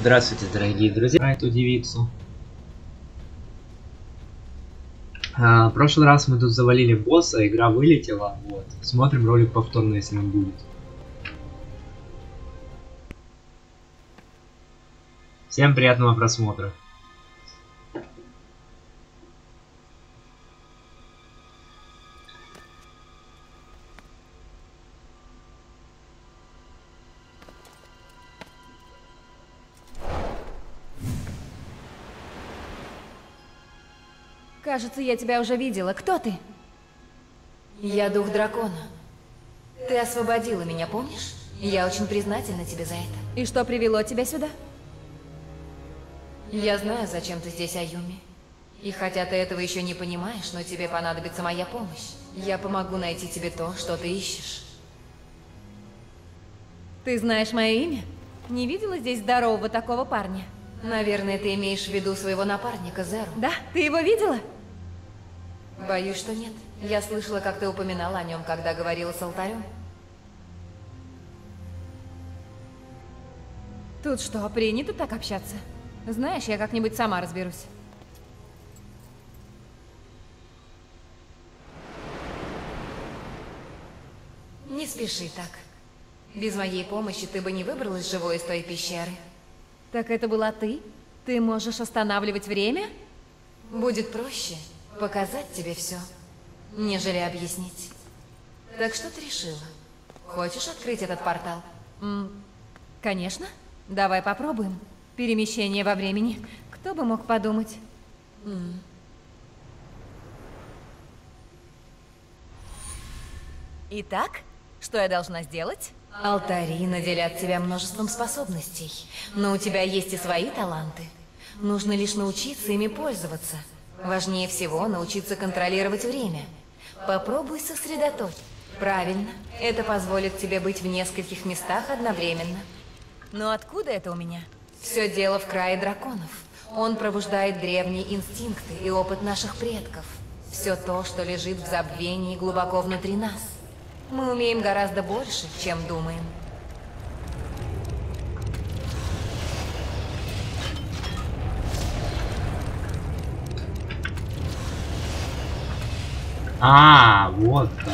Здравствуйте, дорогие друзья, эту девицу. В прошлый раз мы тут завалили босса, игра вылетела, вот. Смотрим ролик повторно, если он будет. Всем приятного просмотра. Кажется, я тебя уже видела. Кто ты? Я дух дракона. Ты освободила меня, помнишь? Я очень признательна тебе за это. И что привело тебя сюда? Я знаю, зачем ты здесь, Аюми. И хотя ты этого еще не понимаешь, но тебе понадобится моя помощь. Я помогу найти тебе то, что ты ищешь. Ты знаешь мое имя? Не видела здесь здорового такого парня? Наверное, ты имеешь в виду своего напарника, Зеру. Да? Ты его видела? Боюсь, что нет. Я слышала, как ты упоминала о нем, когда говорила с алтарем. Тут что, принято так общаться? Знаешь, я как-нибудь сама разберусь. Не спеши так. Без моей помощи ты бы не выбралась живой из той пещеры. Так это была ты? Ты можешь останавливать время? Будет проще показать тебе все, нежели объяснить. Так что ты решила? Хочешь открыть этот портал? Конечно. Давай попробуем. Перемещение во времени. Кто бы мог подумать? Итак, что я должна сделать? Алтари наделят тебя множеством способностей, но у тебя есть и свои таланты. Нужно лишь научиться ими пользоваться. Важнее всего научиться контролировать время. Попробуй сосредоточить. Правильно. Это позволит тебе быть в нескольких местах одновременно. Но откуда это у меня? Все дело в крае драконов. Он пробуждает древние инстинкты и опыт наших предков. Все то, что лежит в забвении глубоко внутри нас. Мы умеем гораздо больше, чем думаем. А, вот так.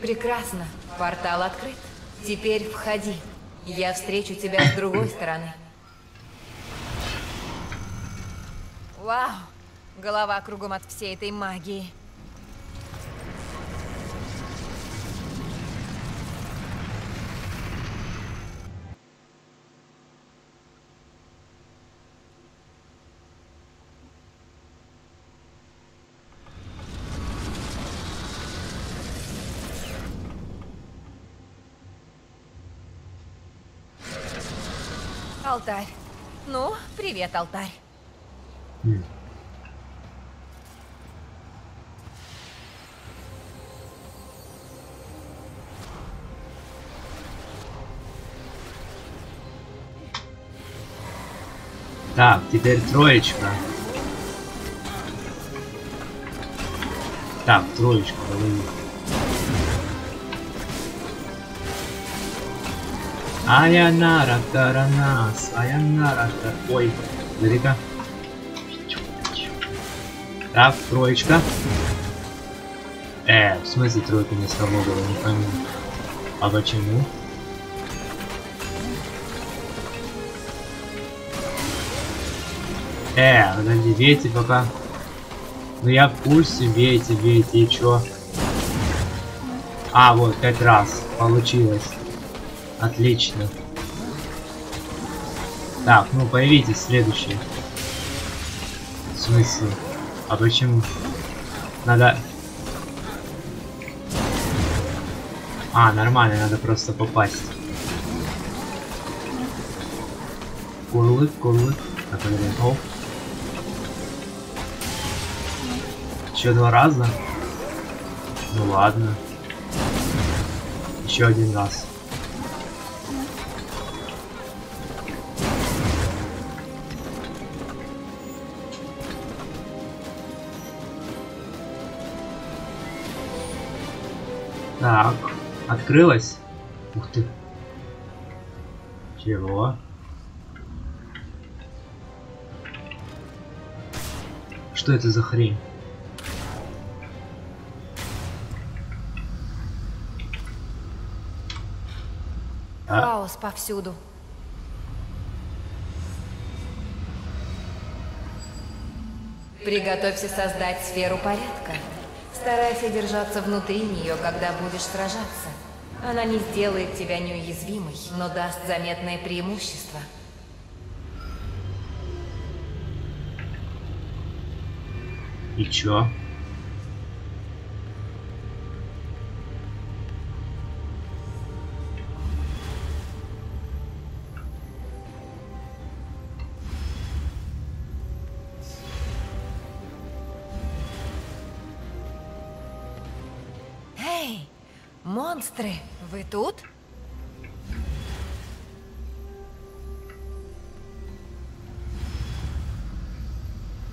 Прекрасно. Портал открыт. Теперь входи. Я встречу тебя с другой стороны. Вау! Голова кругом от всей этой магии. Алтарь. Ну, привет, алтарь. Так, теперь троечка. Так, троечка, давай. Аянара таранас, аянара такой. Смотри-ка. Так, троечка. В смысле тройка не сработала, не пойму. А почему? Подожди, бейте пока. Ну я в курсе, бейте, бейте, и чё? А, вот, 5 раз. Получилось. Отлично. Так, ну появитесь следующие. В смысле? А почему? Надо... А, нормально, надо просто попасть. Курлык, курлык. Так, о. Еще два раза? Ну ладно. Еще один раз. Так, открылась. Ух ты. Чего? Что это за хрень? Хаос повсюду. Приготовься создать сферу порядка. Старайся держаться внутри нее, когда будешь сражаться. Она не сделает тебя неуязвимой, но даст заметное преимущество. И чё? Монстры, вы тут?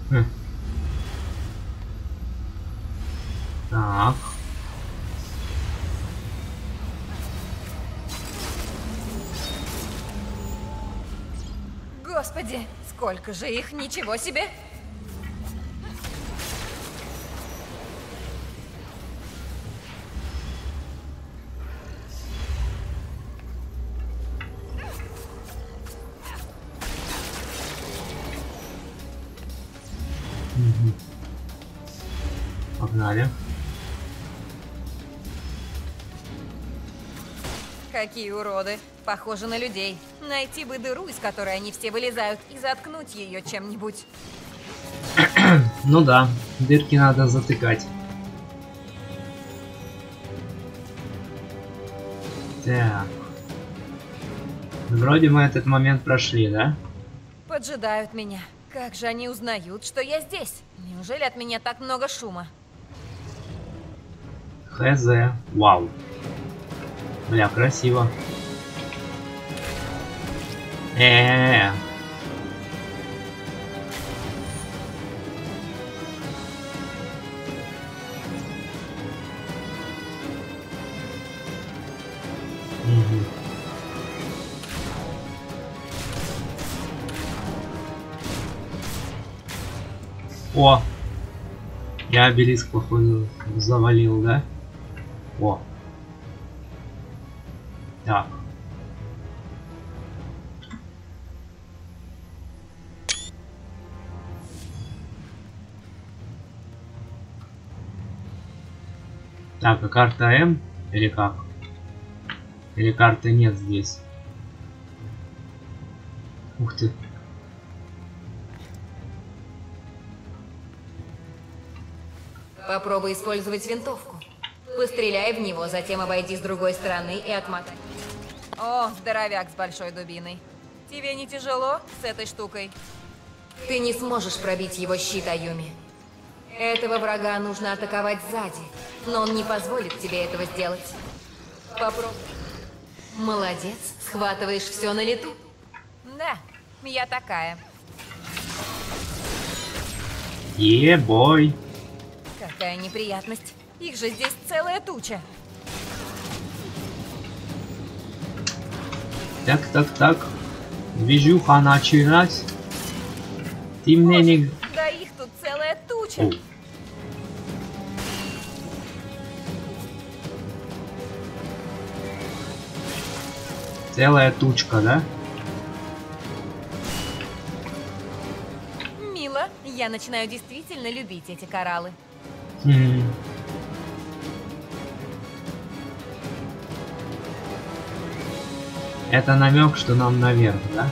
Хм. Так. Господи, сколько же их, ничего себе! Какие уроды. Похоже на людей. Найти бы дыру, из которой они все вылезают, и заткнуть ее чем-нибудь. Ну да, дырки надо затыкать. Так. Вроде мы этот момент прошли, да? Поджидают меня. Как же они узнают, что я здесь? Неужели от меня так много шума? Хз. Вау. Бля, красиво. О! Я обелиск, походу, завалил, да? О! Так. Так, а карта М? Или как? Или карты нет здесь? Ух ты. Попробуй использовать винтовку. Постреляй в него, затем обойди с другой стороны и отмотай. О, здоровяк с большой дубиной. Тебе не тяжело с этой штукой? Ты не сможешь пробить его щит, Аюми. Этого врага нужно атаковать сзади, но он не позволит тебе этого сделать. Попробуй. Молодец, схватываешь все на лету. Да, я такая. Е-бой. Какая неприятность. Их же здесь целая туча. Так, так, так. Движуха началась. Ты мне не... Да их тут целая туча. О. Целая тучка, да? Мило, я начинаю действительно любить эти кораллы. Это намек, что нам наверх, да?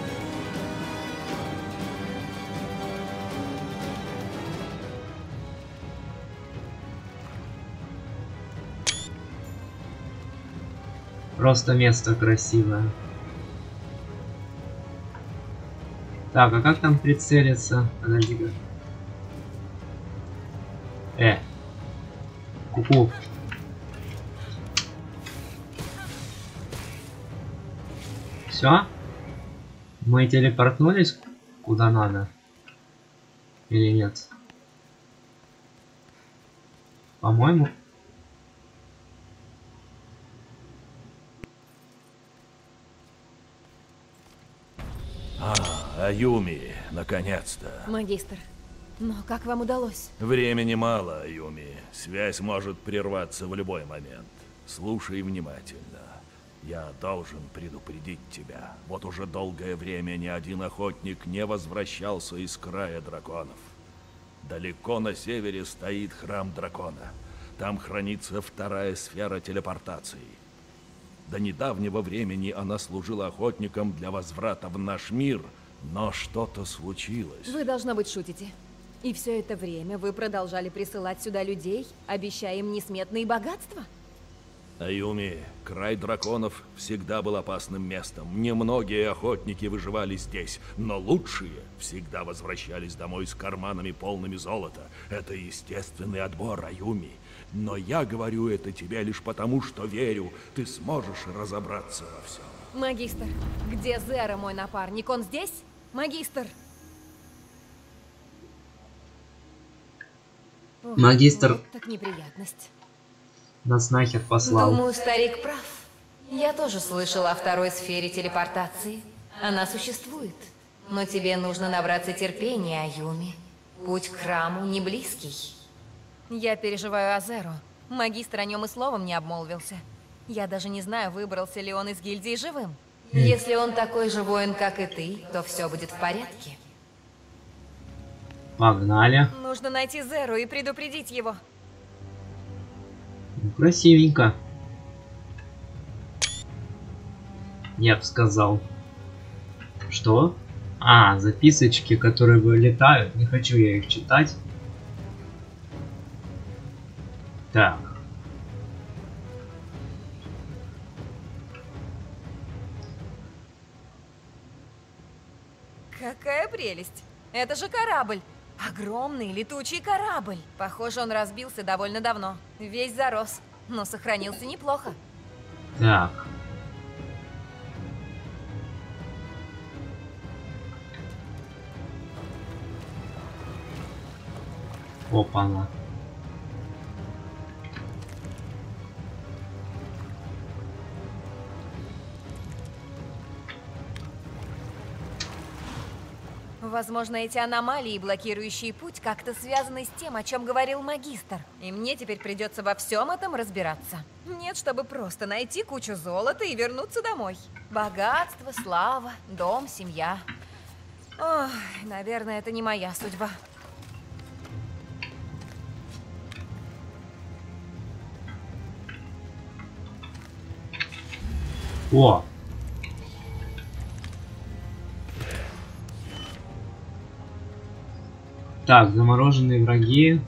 Просто место красивое. Так, а как там прицелиться? Подожди-ка. Ку-ку. Все? Мы телепортнулись куда надо? Или нет? По-моему. Аюми, наконец-то. Магистр, но как вам удалось? Времени мало, Аюми. Связь может прерваться в любой момент. Слушай внимательно. Я должен предупредить тебя. Вот уже долгое время ни один охотник не возвращался из края драконов. Далеко на севере стоит храм дракона. Там хранится вторая сфера телепортации. До недавнего времени она служила охотникам для возврата в наш мир, но что-то случилось. Вы, должно быть, шутите. И все это время вы продолжали присылать сюда людей, обещая им несметные богатства? Аюми, край драконов всегда был опасным местом. Немногие охотники выживали здесь, но лучшие всегда возвращались домой с карманами полными золота. Это естественный отбор, Аюми. Но я говорю это тебе лишь потому, что верю, ты сможешь разобраться во всем. Магистр, где Зеру, мой напарник? Он здесь? Магистр! Магистр. Вот так неприятность. Нас нахер послал. Думаю, старик прав. Я тоже слышала о второй сфере телепортации. Она существует. Но тебе нужно набраться терпения, Аюми. Путь к храму не близкий. Я переживаю о Зеру. Магистр о нем и словом не обмолвился. Я даже не знаю, выбрался ли он из гильдии живым. Если он такой же воин, как и ты, то все будет в порядке. Погнали. Нужно найти Зеру и предупредить его. Красивенько. Я бы сказал. Что? А, записочки, которые вылетают. Не хочу я их читать. Так. Какая прелесть. Это же корабль. Огромный летучий корабль. Похоже, он разбился довольно давно. Весь зарос, но сохранился неплохо. Так. Опа-на. Возможно, эти аномалии, блокирующие путь, как-то связаны с тем, о чем говорил магистр. И мне теперь придется во всем этом разбираться. Нет, чтобы просто найти кучу золота и вернуться домой. Богатство, слава, дом, семья. Ох, наверное, это не моя судьба. О! Так, замороженные враги.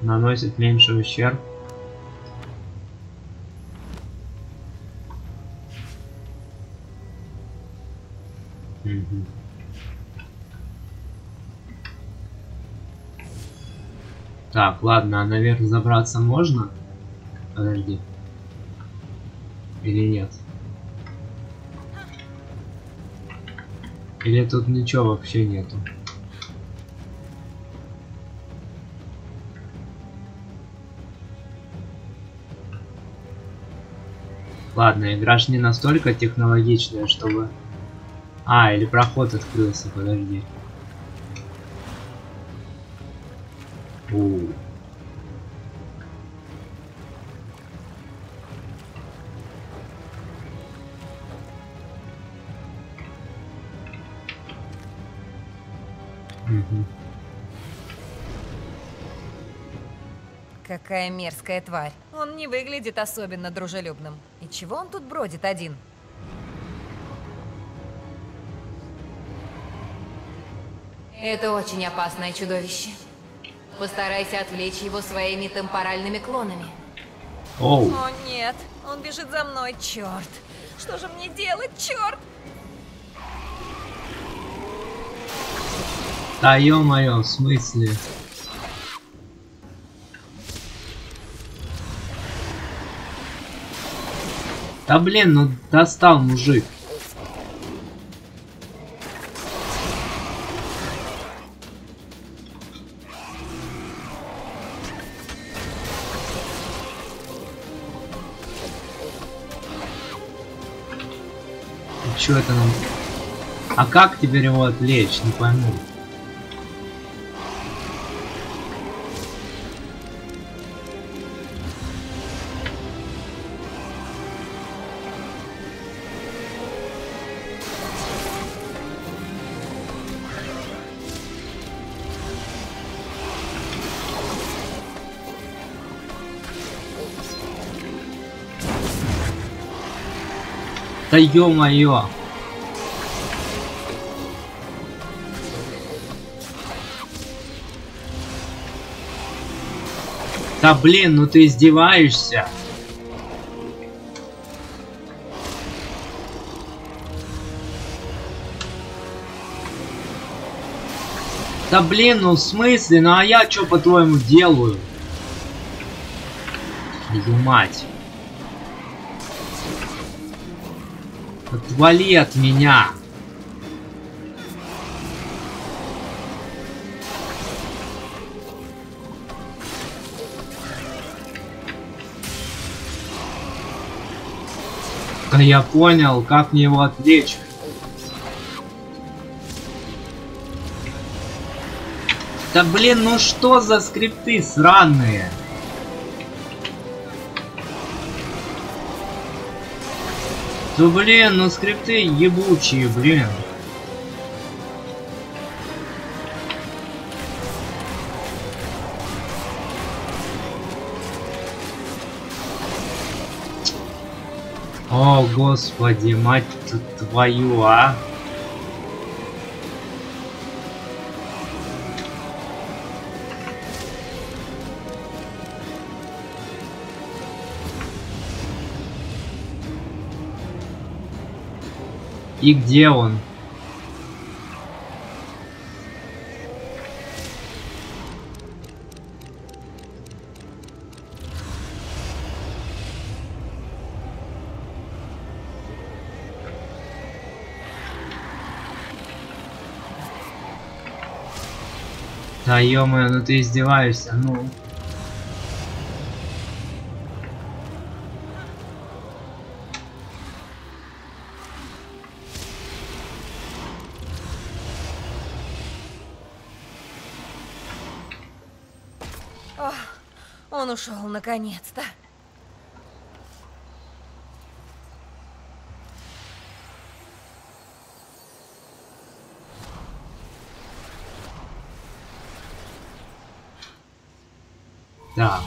Наносят меньше ущерб. Угу. Так, ладно, а наверх забраться можно? Подожди. Или нет? Или тут ничего вообще нету? Ладно, игра ж не настолько технологичная, чтобы... А, или проход открылся, подожди. У-у-у. Какая мерзкая тварь. Он не выглядит особенно дружелюбным. И чего он тут бродит один? Это очень опасное чудовище. Постарайся отвлечь его своими темпоральными клонами. Оу. О нет, он бежит за мной, черт. Что же мне делать, черт? Да ё-моё, в смысле? Да блин, ну достал мужик. Чё это нам? А как теперь его отвлечь? Не пойму. Да ё-моё! Да блин, ну ты издеваешься! Да блин, ну в смысле? Ну а я чё по-твоему делаю? Твою мать! Отвали от меня! Да я понял, как мне его отвлечь. Да блин, ну что за скрипты сраные? Да блин, ну скрипты ебучие, блин. О, господи, мать твою, а! И где он? Да ё-моё, ну ты издеваешься, ну. Он ушел наконец-то. Да.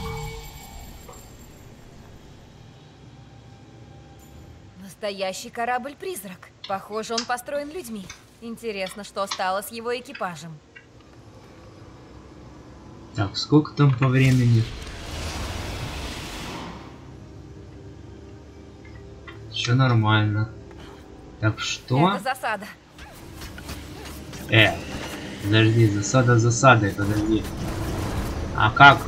Настоящий корабль-призрак. Похоже, он построен людьми. Интересно, что стало с его экипажем. Так, сколько там по времени? Все нормально. Так что? Это засада. Подожди, засада засадой, подожди. А как?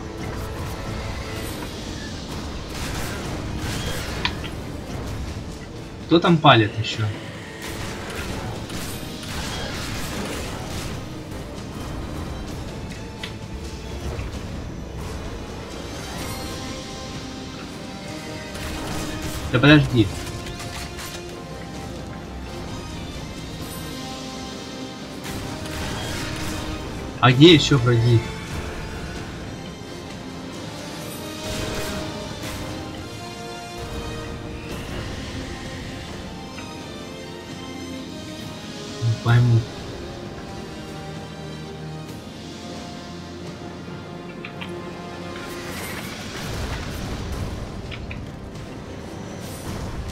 Кто там палит еще? Да подожди. А где еще враги? Не пойму.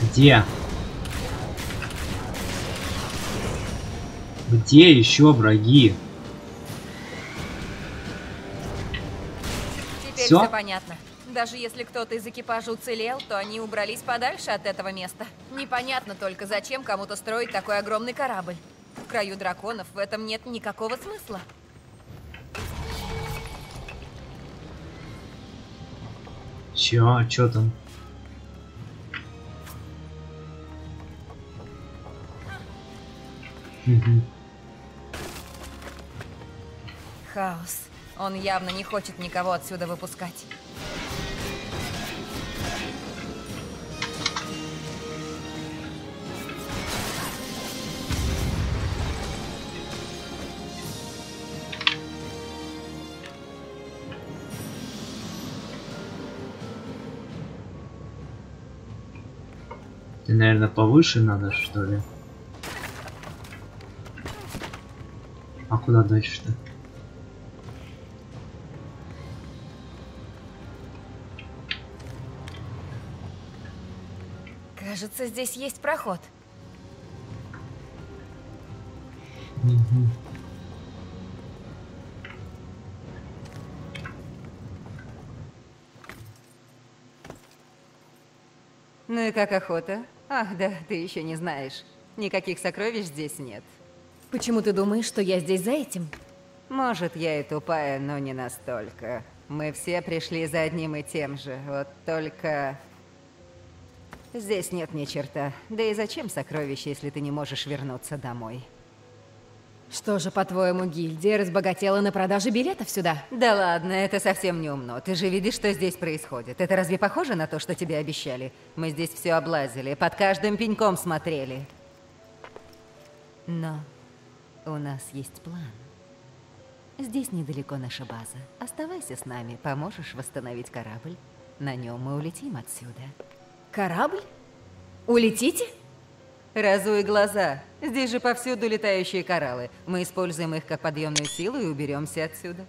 Где? Где еще враги? все понятно. Даже если кто-то из экипажа уцелел, то они убрались подальше от этого места. Непонятно только, зачем кому-то строить такой огромный корабль. В краю драконов в этом нет никакого смысла. Чё там? Хаос. Он явно не хочет никого отсюда выпускать. Ты, наверное, повыше надо, что ли? А куда дальше-то? Кажется, здесь есть проход. Ну и как охота? Ах, да, ты еще не знаешь. Никаких сокровищ здесь нет. Почему ты думаешь, что я здесь за этим? Может, я и тупая, но не настолько. Мы все пришли за одним и тем же. Вот только... Здесь нет ни черта. Да и зачем сокровища, если ты не можешь вернуться домой? Что же, по-твоему, гильдия разбогатела на продаже билетов сюда? Да ладно, это совсем не умно. Ты же видишь, что здесь происходит. Это разве похоже на то, что тебе обещали? Мы здесь все облазили, под каждым пеньком смотрели. Но у нас есть план. Здесь недалеко наша база. Оставайся с нами, поможешь восстановить корабль. На нем мы улетим отсюда. Корабль? Улетите? Разуй глаза. Здесь же повсюду летающие кораллы. Мы используем их как подъемную силу и уберемся отсюда.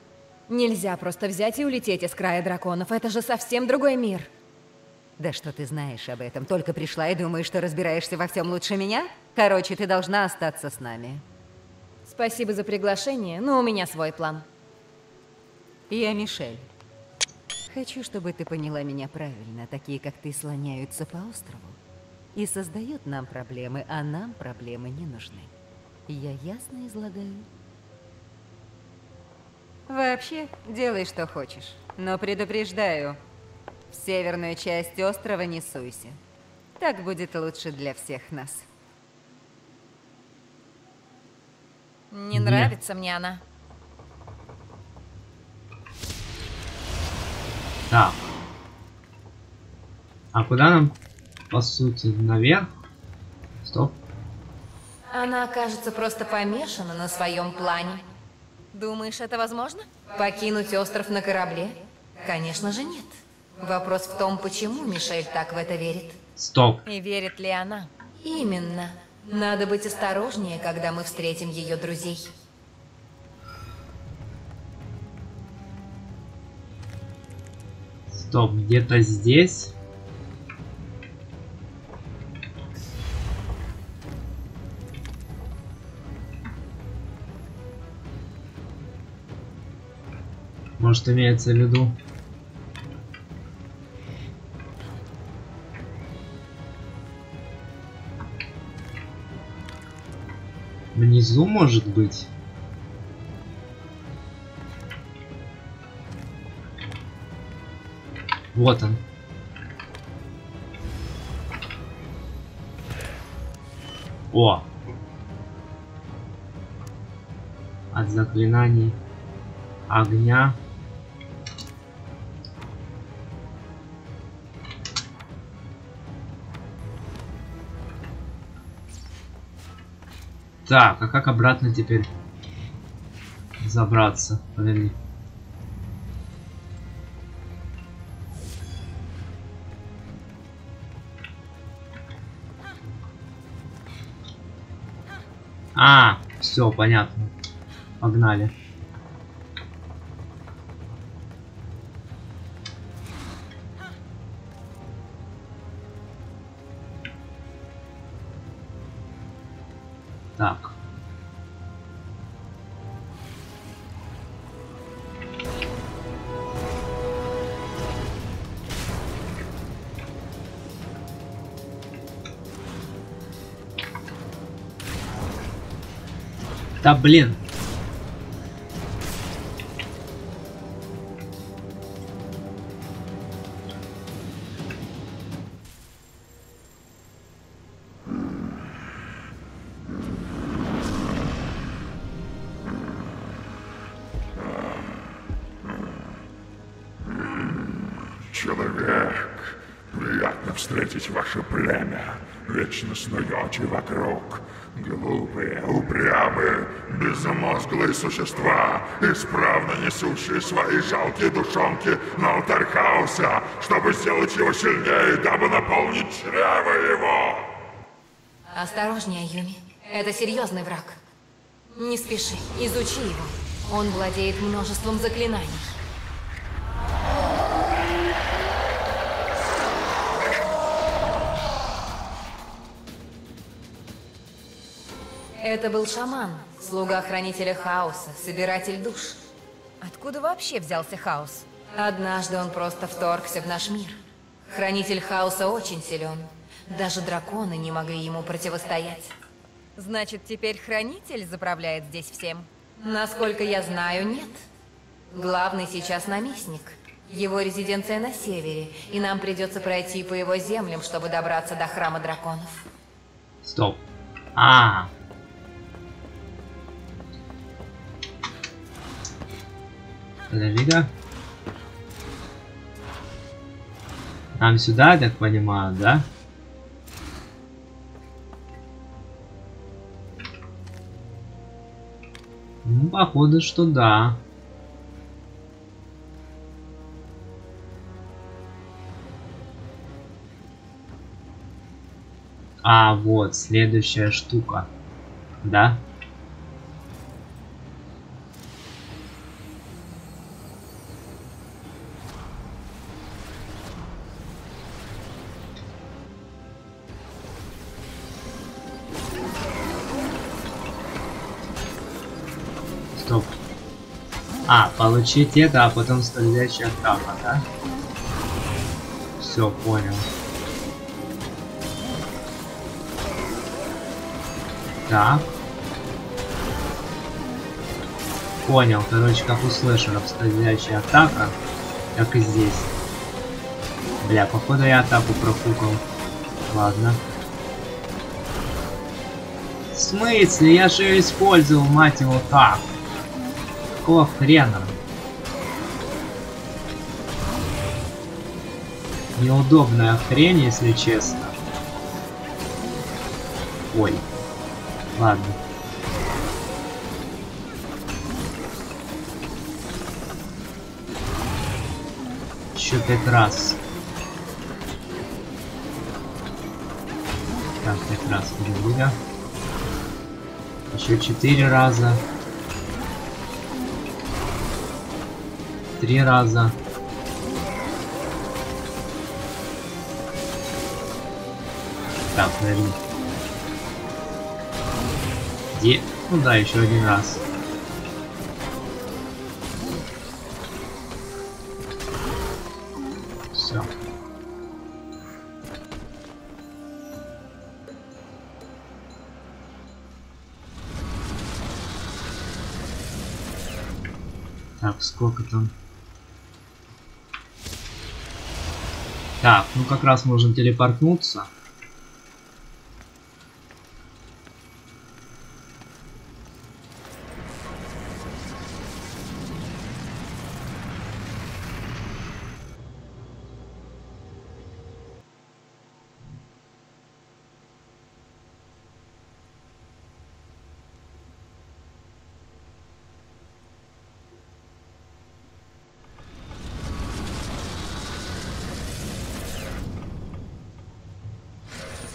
Нельзя просто взять и улететь из края драконов. Это же совсем другой мир. Да что ты знаешь об этом? Только пришла и думаешь, что разбираешься во всем лучше меня? Короче, ты должна остаться с нами. Спасибо за приглашение, но у меня свой план. Я Мишель. Хочу, чтобы ты поняла меня правильно. Такие, как ты, слоняются по острову и создает нам проблемы, а нам проблемы не нужны. Я ясно излагаю? Вообще, делай, что хочешь. Но предупреждаю, в северную часть острова не суйся. Так будет лучше для всех нас. Не нравится мне она. Так. А куда нам? По сути, наверх. Стоп. Она, кажется, просто помешана на своем плане. Думаешь, это возможно? Покинуть остров на корабле? Конечно же нет. Вопрос в том, почему Мишель так в это верит. Стоп. И верит ли она? Именно. Надо быть осторожнее, когда мы встретим ее друзей. Стоп, где-то здесь... Может, имеется в виду. Внизу, может быть. Вот он. О! От заклинаний огня. Так, а как обратно теперь забраться? Подожди. А, все, понятно. Погнали. Так. Да блин. Человек, приятно встретить ваше племя. Вечно снуете вокруг. Глупые, упрямые, безмозглые существа, исправно несущие свои жалкие душонки на алтарь хаоса, чтобы сделать его сильнее, дабы наполнить чрево его. Осторожнее, Юми. Это серьезный враг. Не спеши, изучи его. Он владеет множеством заклинаний. Это был шаман, слуга хранителя хаоса, собиратель душ. Откуда вообще взялся хаос? Однажды он просто вторгся в наш мир. Хранитель хаоса очень силен. Даже драконы не могли ему противостоять. Значит, теперь хранитель заправляет здесь всем? Насколько я знаю, нет. Главный сейчас наместник. Его резиденция на севере, и нам придется пройти по его землям, чтобы добраться до храма драконов. Стоп. Подожди-ка. Нам сюда, я так понимаю, да? Ну, походу, что да. А, вот, следующая штука. Да? Получить это, а потом следующая атака, да? Все, понял. Так. Понял, короче, как у слэшеров следующая атака, так и здесь. Бля, походу я атаку профукал. Ладно. В смысле? Я же ее использовал, мать его, так. Какого хрена? Неудобная хрень, если честно. Ой. Ладно. Еще 5 раз. Так, 5 раз подожди. Еще 4 раза. 3 раза. Так, наверное. Где? Ну да, еще 1 раз. Все. Так, сколько там? Так, ну как раз можем телепортнуться.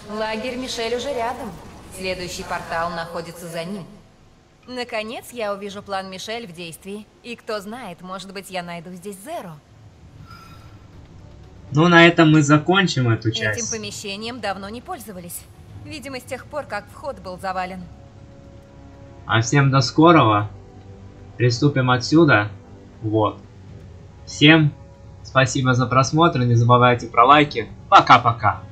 Лагерь Мишель уже рядом. Следующий портал находится за ним. Наконец я увижу план Мишель в действии. И кто знает, может быть, я найду здесь Зеру. Ну, на этом мы закончим эту часть. Этим помещением давно не пользовались. Видимо, с тех пор, как вход был завален. А всем до скорого. Приступим отсюда. Вот. Всем спасибо за просмотр. Не забывайте про лайки. Пока-пока.